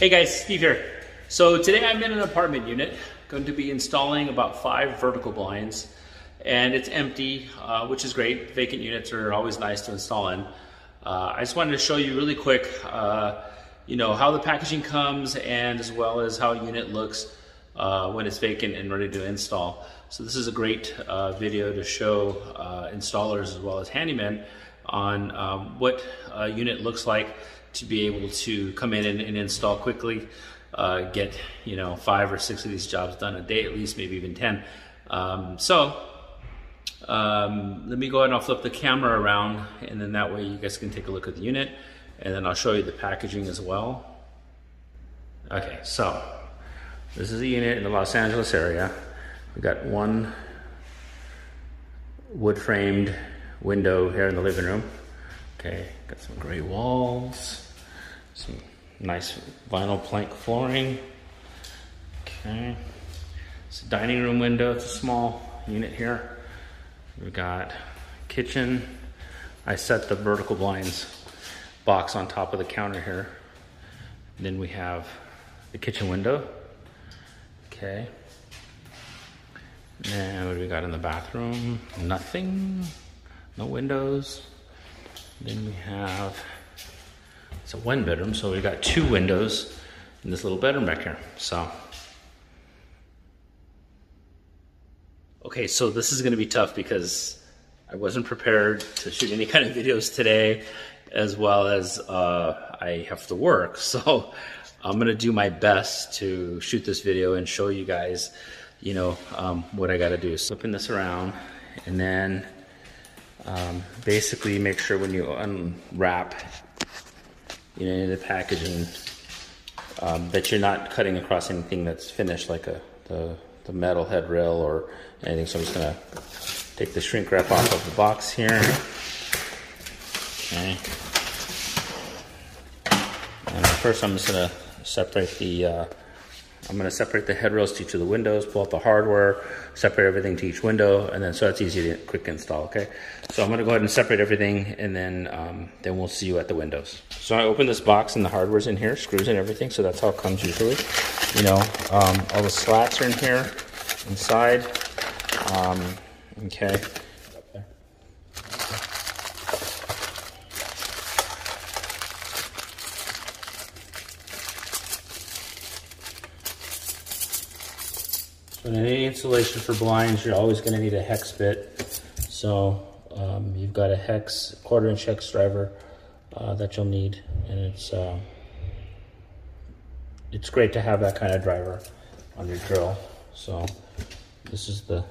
Hey guys, Steve here. So today I'm in an apartment unit, going to be installing about 5 vertical blinds, and it's empty, which is great. Vacant units are always nice to install in. I just wanted to show you really quick, you know, how the packaging comes and as well as how a unit looks when it's vacant and ready to install. So this is a great video to show installers as well as handymen on what a unit looks like, to be able to come in and install quickly, get, you know, 5 or 6 of these jobs done a day at least, maybe even 10. Let me go ahead and I'll flip the camera around, and then that way you guys can take a look at the unit, and then I'll show you the packaging as well. Okay, so this is a unit in the Los Angeles area. We've got one wood-framed window here in the living room. Okay, got some gray walls, some nice vinyl plank flooring. Okay, it's a dining room window. It's a small unit here. We've got kitchen. I set the vertical blinds box on top of the counter here. And then we have the kitchen window. Okay. And what do we got in the bathroom? Nothing. No windows. Then we have, it's a 1-bedroom, so we got 2 windows in this little bedroom back here, so. Okay, so this is gonna be tough because I wasn't prepared to shoot any kind of videos today, as well as I have to work. So I'm gonna do my best to shoot this video and show you guys, you know, what I gotta do. So flipping this around, and then basically make sure when you unwrap, you know, any of the packaging that you're not cutting across anything that's finished, like the metal head rail or anything. So I'm just gonna take the shrink wrap off of the box here. Okay. And first I'm just gonna separate the head rails to each of the windows, pull out the hardware, separate everything to each window, and then so that's easy to quick install, okay? So I'm gonna go ahead and separate everything, and then we'll see you at the windows. So I open this box and the hardware's in here, screws and everything, so that's how it comes usually. You know, all the slats are in here, inside. Okay. In any installation for blinds, you're always going to need a hex bit. So you've got a hex, 1/4-inch hex driver that you'll need, and it's great to have that kind of driver on your drill. So this is the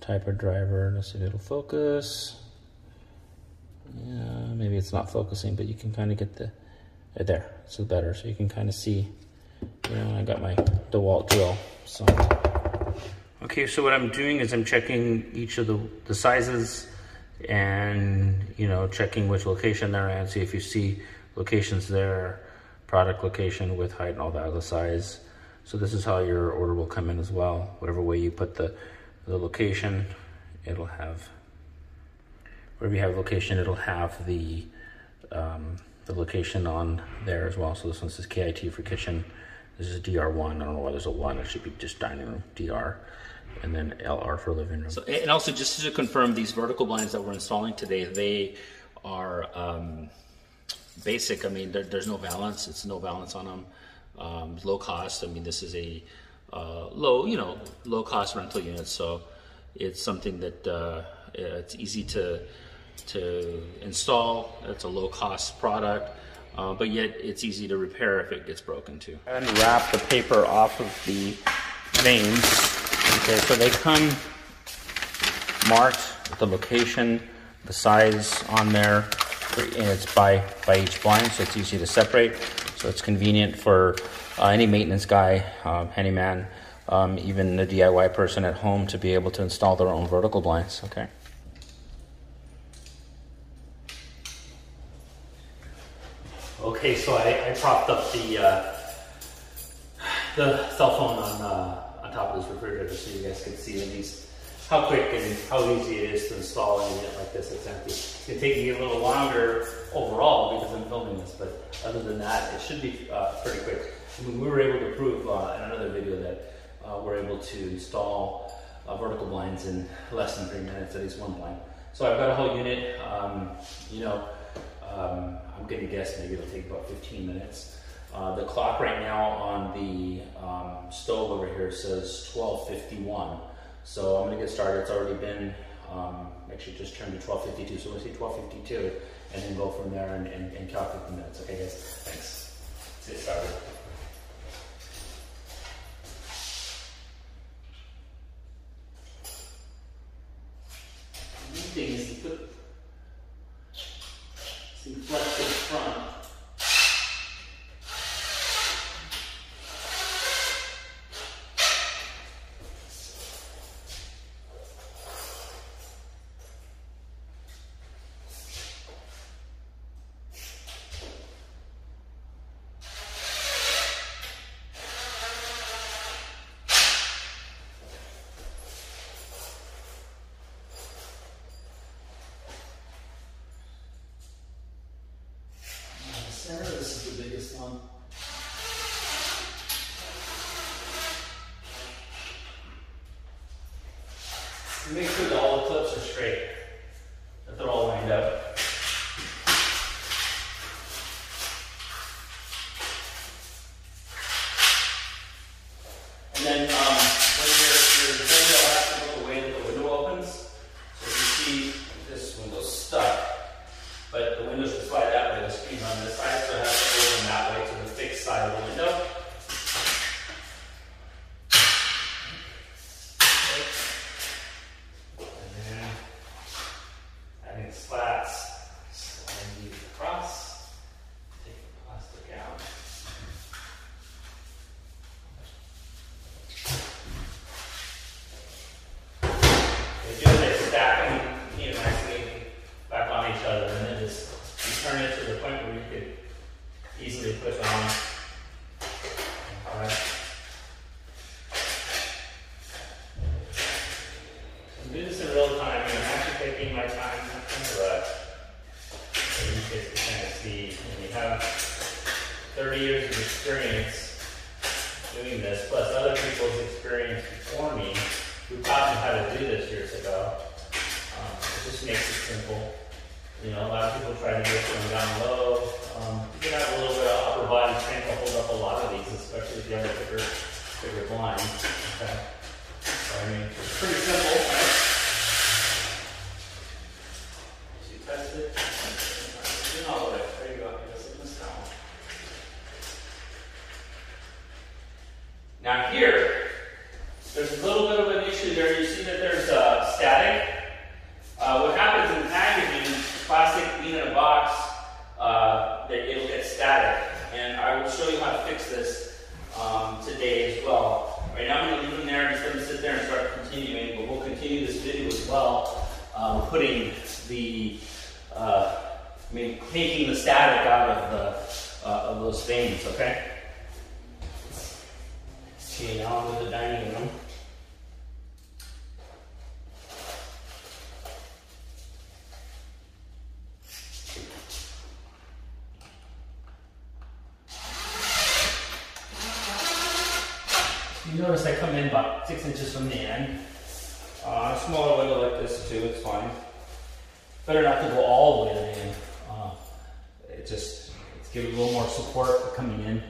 type of driver. Let's see if it'll focus. Yeah, maybe it's not focusing, but you can kind of get the right there. It's better, so you can kind of see. And I got my DeWalt drill. So. Okay, so what I'm doing is I'm checking each of the sizes, and, you know, checking which location they're at. See if you see locations there, product location, width, height, and all that other size. So this is how your order will come in as well. Whatever way you put the location, it'll have, wherever you have location, it'll have the location on there as well. So this one says KIT for kitchen. This is DR1. I don't know why there's a 1. It should be just dining room, DR, and then LR for living room. So, and also, just to confirm, these vertical blinds that we're installing today, they are basic. I mean, there's no valance. It's no valance on them. Low cost. I mean, this is a low cost rental unit. So it's something that it's easy to install. It's a low cost product. But yet it's easy to repair if it gets broken too. Unwrap the paper off of the vanes. Okay, so they come marked with the location, the size on there, and it's by each blind, so it's easy to separate. So it's convenient for any maintenance guy, handyman, even the DIY person at home to be able to install their own vertical blinds. Okay. Okay, so I propped up the cell phone on top of this refrigerator so you guys could see, and these how quick and how easy it is to install an unit like this that's empty. It's going to take me a little longer overall because I'm filming this, but other than that, it should be pretty quick. I mean, we were able to prove in another video that we're able to install vertical blinds in less than 3 minutes, at least one blind. So I've got a whole unit, I'm going to guess maybe it'll take about 15 minutes. The clock right now on the stove over here says 12:51. So I'm going to get started. It's already been, actually just turned to 12:52. So we'll say 12:52 and then go from there and count 15 minutes. Okay guys, thanks. Let's get started. Make sure that all the clips are straight, that they're all lined up. And then when you're doing it, you'll have to look away that the window opens. So if you see this window's stuck, but the windows will slide that way, the screen's on this side, so it has to open that way to the fixed side of the window. Taking the static out of those things, okay? Okay, now I'm in the dining room. You notice I come in about 6 inches from the end. A smaller window like this too, it's fine. Better not to go all the way to the end. It's give it a little more support for coming in.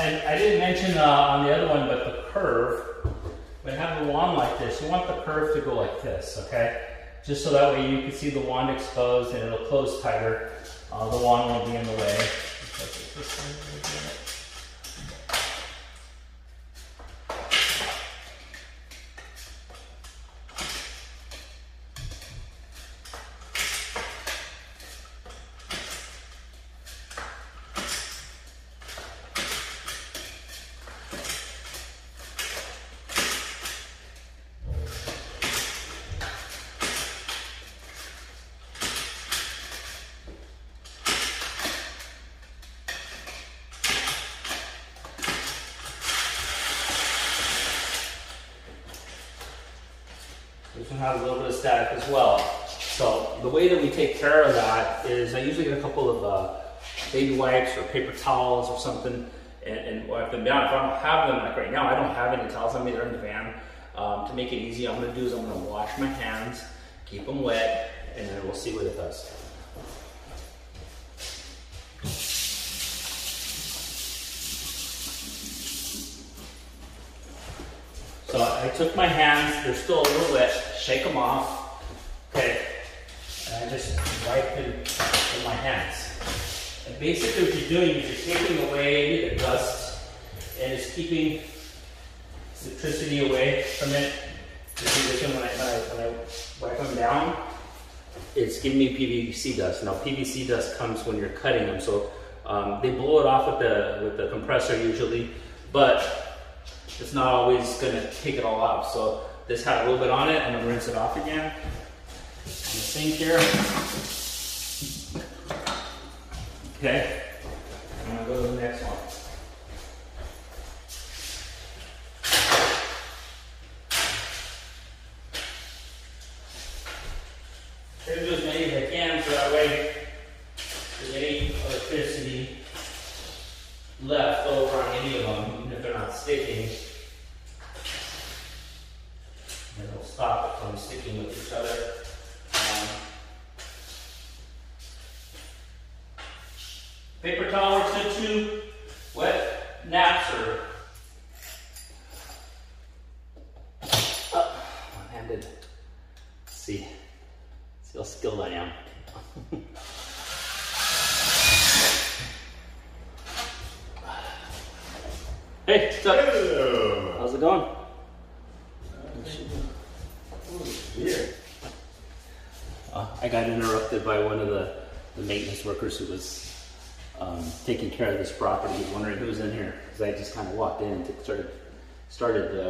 And I didn't mention on the other one, but the curve, when I have the wand like like this. You want the curve to go like this, okay? Just so that way you can see the wand exposed and it'll close tighter. The wand won't be in the way. This one has a little bit of static as well. So the way that we take care of that is I usually get a couple of baby wipes or paper towels or something. And well, if I don't have them, like right now, I don't have any towels on me, they're in the van. To make it easy, what I'm gonna do is I'm gonna wash my hands, keep them wet, and then we'll see what it does. So I took my hands, they're still a little wet, shake them off, okay, and I just wipe them with my hands. And basically what you're doing is you're taking away the dust and it's keeping electricity away from it. When I wipe them down, it's giving me PVC dust. Now PVC dust comes when you're cutting them, so they blow it off with the compressor usually, but it's not always gonna take it all out. So this had a little bit on it. I'm gonna rinse it off again. In the sink here. Okay, I'm gonna go to the next one. Try to do as many as I can so that way there's any electricity left over on any of them, even if they're not sticking. And it'll stop it from sticking with each other. Paper towel or tissue, wet naps or one-handed. See how skilled I am. Hey, what's up? Hello. How's it going? Weird. I got interrupted by one of the maintenance workers who was taking care of this property. He was wondering who was in here because I just kind of walked in and started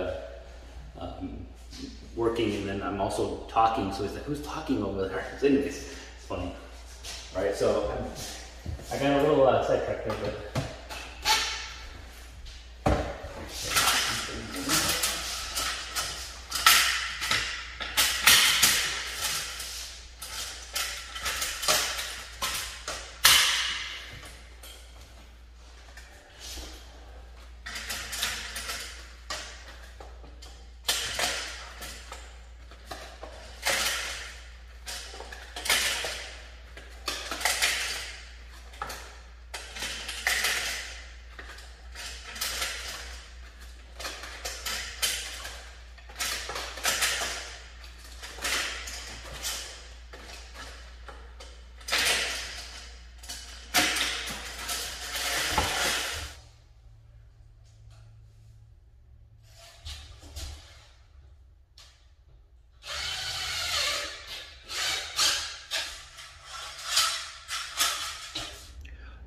working, and then I'm also talking. So he's like, "Who's talking over there?" Anyways, it's funny. All right, so I got a little sidetracked there, but.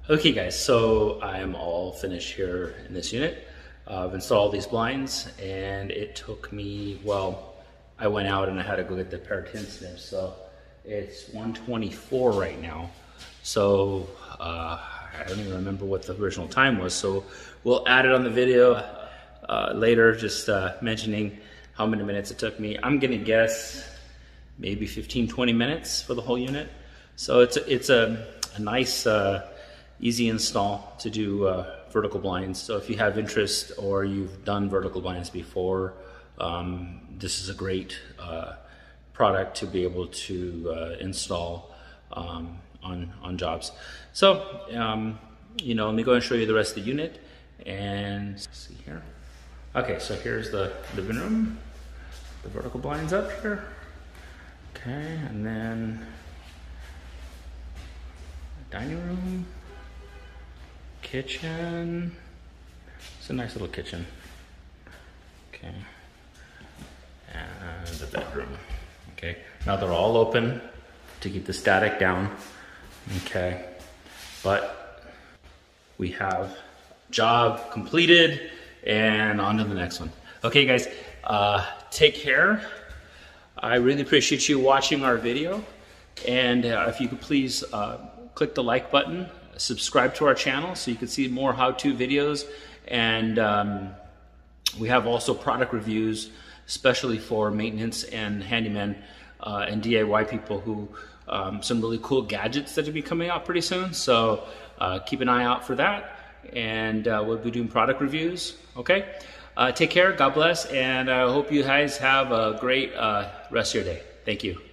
Okay guys, so I'm all finished here in this unit. I've installed these blinds and it took me, well, I went out and I had to go get the pair of tin snips. So it's 1:24 right now. So I don't even remember what the original time was. So we'll add it on the video later, just mentioning how many minutes it took me. I'm gonna guess maybe 15, 20 minutes for the whole unit. So it's a nice, easy install to do vertical blinds. So if you have interest or you've done vertical blinds before, this is a great product to be able to install on jobs. So, you know, let me go and show you the rest of the unit and see here. Okay, so here's the living room. the vertical blinds up here. Okay, and then dining room, kitchen. It's a nice little kitchen. Okay, and the bedroom. Okay, now they're all open to keep the static down. Okay, but we have job completed and on to the next one. Okay guys, take care. I really appreciate you watching our video, and if you could please click the like button, subscribe to our channel so you can see more how-to videos, and we have also product reviews, especially for maintenance and handyman and DIY people who some really cool gadgets that will be coming out pretty soon. So keep an eye out for that, and we'll be doing product reviews. Okay. Take care, God bless, and I hope you guys have a great rest of your day. Thank you.